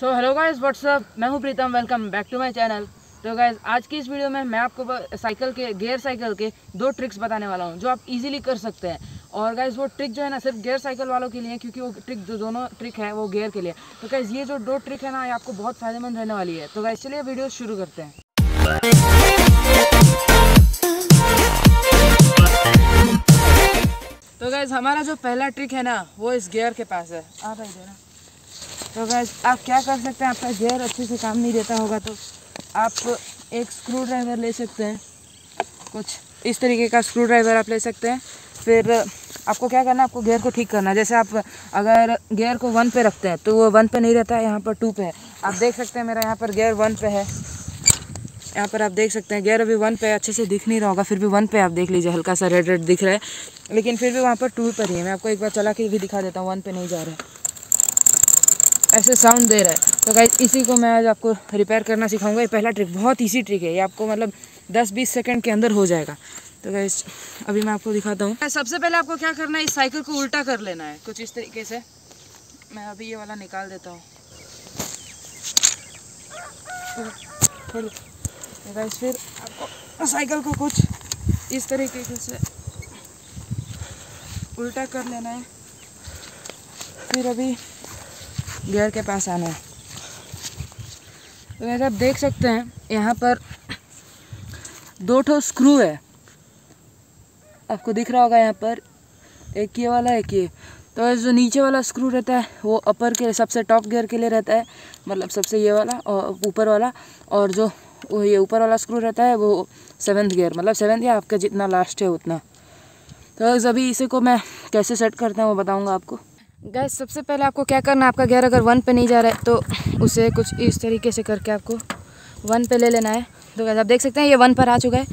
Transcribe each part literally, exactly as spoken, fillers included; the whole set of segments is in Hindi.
सो हेलो गाइस व्हाट्सअप, मैं हूं Pritam, welcome back to my channel. तो गाइस आज की इस वीडियो में मैं आपको साइकिल के गियर साइकिल के दो ट्रिक्स बताने वाला हूं जो आप इजीली कर सकते हैं। और गाइस वो ट्रिक जो है ना सिर्फ गियर साइकिल वालों के लिए है, क्योंकि वो ट्रिक जो दोनों ट्रिक है वो गियर के लिए। तो गाइस ये जो दो ट्रिक है ना ये आपको बहुत फायदेमंद रहने वाली है। तो गाइस चलिए वीडियो शुरू करते हैं। तो गाइस हमारा जो पहला ट्रिक है ना वो इस गियर के पास है। आ भाई देना। तो गाइस आप क्या कर सकते हैं, आपका गियर अच्छे से काम नहीं देता होगा तो आप एक स्क्रू ड्राइवर ले सकते हैं। कुछ इस तरीके का स्क्रू ड्राइवर आप ले सकते हैं। फिर आपको क्या करना है, आपको गियर को ठीक करना है। जैसे आप अगर गियर को वन पे रखते हैं तो वो वन पे नहीं रहता है, यहाँ पर टू पे है। आप देख सकते हैं मेरा यहाँ पर गियर वन पे है। यहाँ पर आप देख सकते हैं गियर अभी वन पे, अच्छे से दिख नहीं रहा होगा फिर भी वन पे आप देख लीजिए, हल्का सा रेड रेड दिख रहा है, लेकिन फिर भी वहाँ पर टू पर ही है। मैं आपको एक बार चला के भी दिखा देता हूँ, वन पे नहीं जा रहा है, ऐसे साउंड दे रहा है। तो गाइस इसी को मैं आज आपको रिपेयर करना सिखाऊंगा। ये पहला ट्रिक बहुत इजी ट्रिक है, ये आपको मतलब दस बीस सेकंड के अंदर हो जाएगा। तो गाइस अभी मैं आपको दिखाता हूँ। सबसे पहले आपको क्या करना है, इस साइकिल को उल्टा कर लेना है कुछ इस तरीके से। मैं अभी ये वाला निकाल देता हूँ। तो गाइस फिर आपको साइकिल को कुछ इस तरीके से उल्टा कर लेना है। फिर अभी गियर के पास आना है। तो वैसे आप देख सकते हैं यहाँ पर दो ठो स्क्रू है, आपको दिख रहा होगा यहाँ पर, एक ये वाला एक ये। तो जो नीचे वाला स्क्रू रहता है वो अपर के सबसे टॉप गियर के लिए रहता है, मतलब सबसे ये वाला और ऊपर वाला, और जो वो ये ऊपर वाला स्क्रू रहता है वो सेवन्थ गियर, मतलब सेवन्थ या आपका जितना लास्ट है उतना। तो अभी इसे को मैं कैसे सेट करता हूँ वो बताऊँगा आपको। गैस सबसे पहले आपको क्या करना है, आपका गियर अगर वन पे नहीं जा रहा है तो उसे कुछ इस तरीके से करके आपको वन पे ले लेना है। तो गैस आप देख सकते हैं ये वन पर आ चुका है।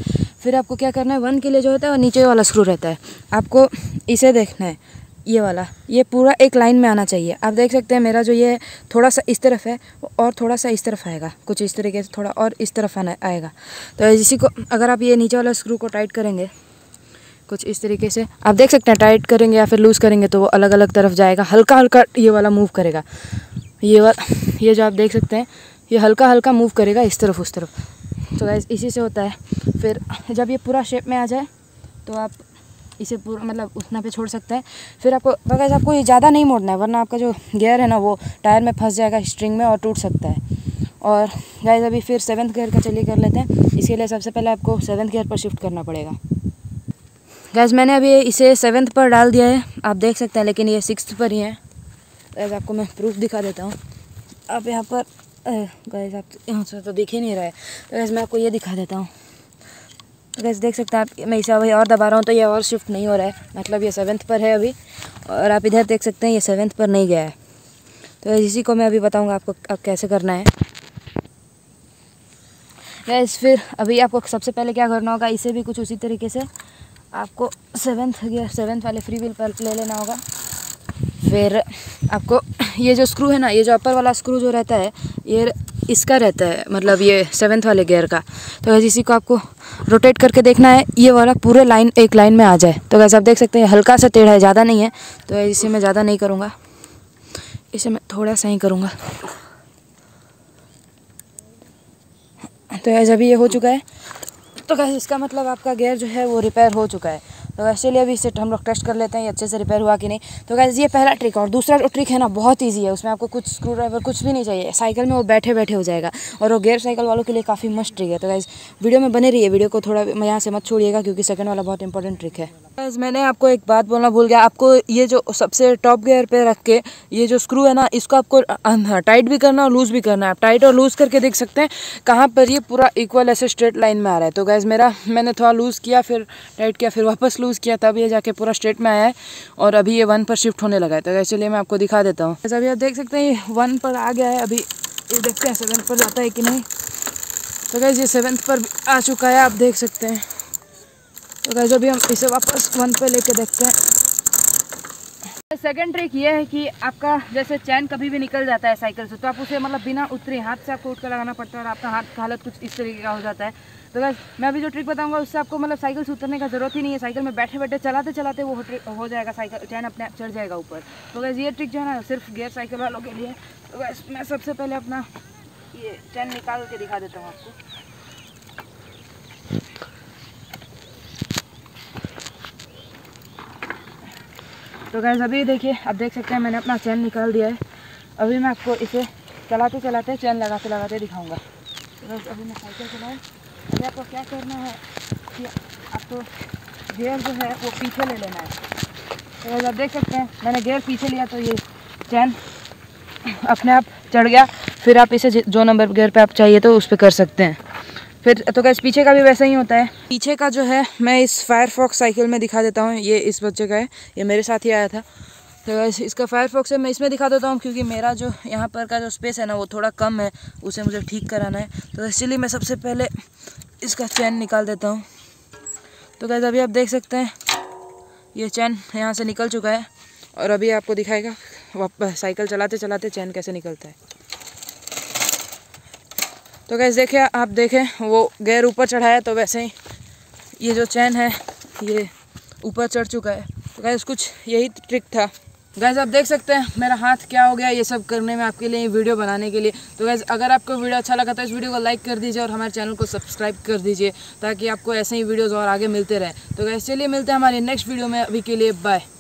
फिर आपको क्या करना है, वन के लिए जो होता है वो नीचे वाला स्क्रू रहता है, आपको इसे देखना है, ये वाला, ये पूरा एक लाइन में आना चाहिए। आप देख सकते हैं मेरा जो ये थोड़ा सा इस तरफ है और थोड़ा सा इस तरफ आएगा, कुछ इस तरीके से थोड़ा और इस तरफ आना आएगा। तो इसी को अगर आप ये नीचे वाला स्क्रू को टाइट करेंगे कुछ इस तरीके से, आप देख सकते हैं, टाइट करेंगे या फिर लूज़ करेंगे तो वो अलग अलग तरफ जाएगा, हल्का हल्का ये वाला मूव करेगा, ये वाला, ये जो आप देख सकते हैं ये हल्का हल्का मूव करेगा इस तरफ उस तरफ। तो गाइस इसी से होता है। फिर जब ये पूरा शेप में आ जाए तो आप इसे पूरा मतलब उतना पे छोड़ सकते हैं। फिर आपको तो गाइस आपको ये ज़्यादा नहीं मोड़ना है, वरना आपका जो गियर है ना वो टायर में फंस जाएगा, स्ट्रिंग में, और टूट सकता है। और गाइस अभी फिर सेवन्थ गियर का चलिए कर लेते हैं। इसके लिए सबसे पहले आपको सेवन्थ गियर पर शिफ्ट करना पड़ेगा। गैस मैंने अभी इसे सेवन्थ पर डाल दिया है, आप देख सकते हैं, लेकिन ये सिक्स्थ पर ही है। गैस आपको मैं प्रूफ दिखा देता हूँ। आप यहाँ पर गैस आप यहाँ से तो दिख ही नहीं रहा है, तो गैस मैं आपको ये दिखा देता हूँ। तो गैस देख सकते हैं आप, मैं इसे अभी और दबा रहा हूँ तो ये और शिफ्ट नहीं हो रहा है, मतलब ये सेवन्थ पर है अभी, और आप इधर देख सकते हैं ये सेवन्थ पर नहीं गया है। तो इसी को मैं अभी बताऊँगा आपको आप कैसे करना है। गैस फिर अभी आपको सबसे पहले क्या करना होगा, इसे भी कुछ उसी तरीके से आपको सेवन्थ गियर सेवन्थ वाले फ्री व्हील पर ले लेना होगा। फिर आपको ये जो स्क्रू है ना, ये जो अपर वाला स्क्रू जो रहता है ये इसका रहता है, मतलब ये सेवन्थ वाले गियर का। तो वैसे इसी को आपको रोटेट करके देखना है, ये वाला पूरे लाइन एक लाइन में आ जाए। तो वैसे आप देख सकते हैं हल्का सा टेढ़ा है, ज़्यादा नहीं है। तो इसे मैं ज़्यादा नहीं करूँगा, इसे मैं थोड़ा सा ही करूँगा। तो वैसे अभी ये हो चुका है। तो गाइस इसका मतलब आपका गियर जो है वो रिपेयर हो चुका है। तो गाइस चलिए अभी इसे हम लोग टेस्ट कर लेते हैं अच्छे से रिपेयर हुआ कि नहीं। तो गाइस ये पहला ट्रिक। और दूसरा जो ट्रिक है ना बहुत इजी है, उसमें आपको कुछ स्क्रू ड्राइवर कुछ भी नहीं चाहिए, साइकिल में वो बैठे बैठे हो जाएगा, और वो गियर साइकिल वालों के लिए काफ़ी मस्त ट्रिक है। तो गाइस वीडियो में बने रहिए, वीडियो को थोड़ा मैं यहाँ से मत छोड़िएगा क्योंकि सेकंड वाला बहुत इंपॉर्टेंट ट्रिक है। गाइस मैंने आपको एक बात बोलना भूल गया, आपको ये जो सबसे टॉप गियर पर रख के ये जो स्क्रू है ना इसको आपको टाइट भी करना और लूज़ भी करना है। आप टाइट और लूज़ करके देख सकते हैं कहाँ पर ये पूरा इक्वल ऐसे स्ट्रेट लाइन में आ रहा है। तो गाइस मेरा मैंने थोड़ा लूज़ किया, फिर टाइट किया, फिर वापस लूज़ किया, तब ये जाके पूरा स्ट्रेट में आया है, और अभी ये वन पर शिफ्ट होने लगा है। तो गाइस चलिए मैं आपको दिखा देता हूँ। अभी आप देख सकते हैं ये वन पर आ गया है, अभी ये देखते हैं सेवन्थ पर जाता है कि नहीं। तो गाइस ये सेवन्थ पर आ चुका है, आप देख सकते हैं। तो गाइस अभी हम इसे वापस वन पर लेके देखते हैं। सेकेंड ट्रिक ये है कि आपका जैसे चैन कभी भी निकल जाता है साइकिल से, तो आप उसे मतलब बिना उतरे हाथ से आपको उठकर लगाना पड़ता है, और आपका हाथ का हालत कुछ इस तरीके का हो जाता है। तो गाइस मैं अभी जो ट्रिक बताऊंगा उससे आपको मतलब साइकिल से उतरने का जरूरत ही नहीं है, साइकिल में बैठे बैठे चलाते चलाते वो हो जाएगा, साइकिल चैन अपने आप चढ़ जाएगा ऊपर। तो गाइस ये ट्रिक जो है ना सिर्फ गियर साइकिल वालों के लिए, तो गाइस मैं सबसे पहले अपना ये चैन निकाल के दिखा देता हूँ आपको। तो गाइस अभी देखिए, आप देख सकते हैं मैंने अपना चैन निकाल दिया है। अभी मैं आपको इसे चलाते चलाते चैन लगाते लगाते दिखाऊंगा। तो गाइस अभी मैं साइकिल चलाऊँ। अभी आपको क्या करना है कि आपको गियर जो है वो पीछे ले लेना है। तो गाइस आप देख सकते हैं मैंने गियर पीछे लिया तो ये चैन अपने आप चढ़ गया। फिर आप इसे जो नंबर गियर पे आप चाहिए तो उस पर कर सकते हैं फिर। तो गाइस पीछे का भी वैसा ही होता है। पीछे का जो है मैं इस फायरफॉक्स साइकिल में दिखा देता हूँ। ये इस बच्चे का है, ये मेरे साथ ही आया था। तो गाइस इसका फायरफॉक्स है, मैं इसमें दिखा देता हूँ क्योंकि मेरा जो यहाँ पर का जो स्पेस है ना वो थोड़ा कम है, उसे मुझे ठीक कराना है। तो इसलिए मैं सबसे पहले इसका चैन निकाल देता हूँ। तो गाइस अभी आप देख सकते हैं ये चैन यहाँ से निकल चुका है और अभी आपको दिखाएगा वापस साइकिल चलाते चलाते चैन कैसे निकलता है। तो गाइस देखिए, आप देखें वो गियर ऊपर चढ़ाया तो वैसे ही ये जो चैन है ये ऊपर चढ़ चुका है। तो गाइस कुछ यही ट्रिक था। गाइस आप देख सकते हैं मेरा हाथ क्या हो गया ये सब करने में, आपके लिए वीडियो बनाने के लिए। तो गाइस अगर आपको वीडियो अच्छा लगा तो इस वीडियो को लाइक कर दीजिए और हमारे चैनल को सब्सक्राइब कर दीजिए ताकि आपको ऐसे ही वीडियोज़ और आगे मिलते रहे। तो गाइस चलिए मिलते हैं हमारे नेक्स्ट वीडियो में। अभी के लिए बाय।